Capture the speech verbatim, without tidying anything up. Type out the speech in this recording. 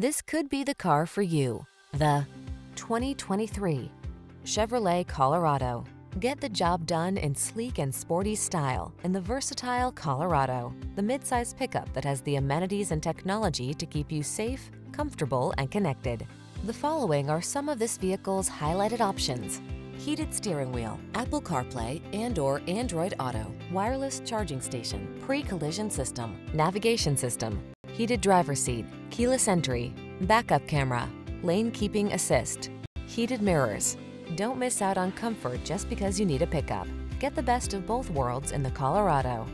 This could be the car for you. The twenty twenty-three Chevrolet Colorado. Get the job done in sleek and sporty style in the versatile Colorado, the midsize pickup that has the amenities and technology to keep you safe, comfortable, and connected. The following are some of this vehicle's highlighted options: heated steering wheel, Apple CarPlay and or Android Auto, wireless charging station, pre-collision system, navigation system, heated driver's seat, keyless entry, backup camera, lane keeping assist, heated mirrors. Don't miss out on comfort just because you need a pickup. Get the best of both worlds in the Colorado.